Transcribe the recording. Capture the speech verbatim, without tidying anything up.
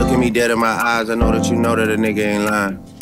Look at me dead in my eyes, I know that you know that a nigga ain't lying.